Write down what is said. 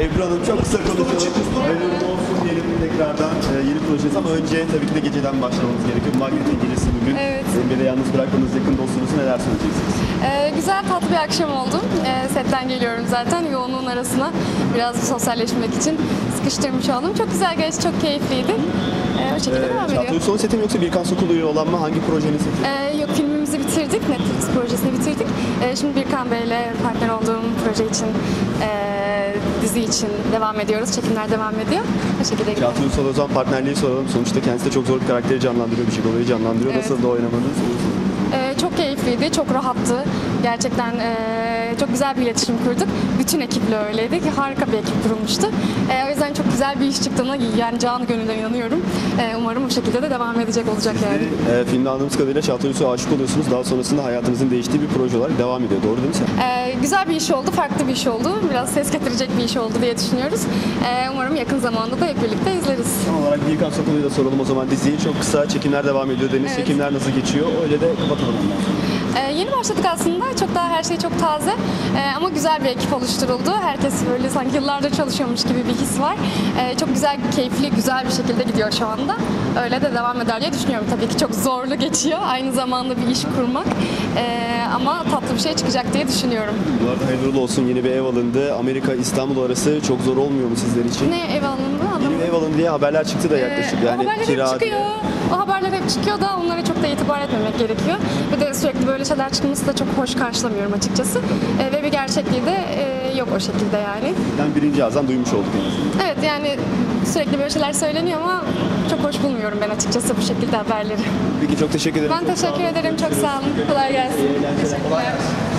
Ebru Hanım çok kısa konuşalım. Hayırlı olsun diyelim tekrardan yeni projesi, ama önce tabii ki de geceden başlamamız gerekiyor. Magnetin gecesi bugün. Evet. Beni de yalnız bırakmanız, yakın dostunuzu neler söyleyeceksiniz? Güzel, tatlı bir akşam oldu. Setten geliyorum zaten. Yoğunluğun arasına biraz sosyalleşmek için sıkıştırmış oldum. Çok güzel geçti, çok keyifliydi. O şekilde devam ediyor. Çağatay Ulusoy seti mi yoksa Birkan Sokullu'ya olan mı? Hangi projenin seti? Yok, filmimizi bitirdik. Netflix projesini bitirdik. Şimdi Birkan Bey'le partner olduğum proje için, dizi için devam ediyoruz. Çekimler devam ediyor. O şekilde gidiyor. Çağatay Ulusoy'a o zaman partnerliği soralım. Sonuçta kendisi de çok zor bir karakteri canlandırıyor, bir şey olayı canlandırıyor. Evet. Nasıl da oynamanız? Çok keyifliydi, çok rahattı. Gerçekten çok güzel bir iletişim kurduk. Bütün ekiple öyleydi ki harika bir ekip kurulmuştu. O yüzden çok güzel bir iş çıktığına, yani canı gönülden inanıyorum. Umarım bu şekilde de devam edecek olacak yani. Filmde anladığımız kadarıyla Çağatay Ulusoy'a aşık oluyorsunuz. Daha sonrasında hayatınızın değiştiği bir proje olarak devam ediyor. Doğru değil mi sen? Güzel bir iş oldu, farklı bir iş oldu. Biraz ses getirecek bir iş oldu diye düşünüyoruz. Umarım yakın zamanda da hep birlikte izleriz. Tam olarak Birkan Sokullu'ya da soralım o zaman. Diziyi çok kısa, çekimler devam ediyor. Deniz, evet. Çekimler nasıl geçiyor? Öyle de kapatalım. Yeni başladık aslında. Çok daha her şey çok taze. Ama güzel bir ekip oluşturuldu. Herkes böyle sanki yıllardır çalışıyormuş gibi bir his var. Çok güzel, keyifli, güzel bir şekilde gidiyor şu anda. Öyle de devam eder diye düşünüyorum. Tabii ki çok zorlu geçiyor. Aynı zamanda bir iş kurmak. Ama tatlı bir şey çıkacak diye düşünüyorum. Bu arada hayırlı olsun. Yeni bir ev alındı. Amerika, İstanbul arası çok zor olmuyor mu sizler için? Ne ev alındı? Yeni bir ev alındı diye haberler çıktı da yaklaşık. Yani haberler hep çıkıyor. Diye. O haberler hep çıkıyor da onlara çok da itibar etmemek gerekiyor. Bir de sürekli böyle şeyler çıkması da çok hoş karşılamıyorum açıkçası. Ve bir gerçekliği de yok o şekilde yani. Ben birinci ağızdan duymuş olduk. Evet, yani sürekli böyle şeyler söyleniyor ama çok hoş bulmuyorum ben açıkçası bu şekilde haberleri. Peki, çok teşekkür ederim. Ben çok teşekkür ederim. Çok sağ olun. Kolay gelsin. Teşekkürler.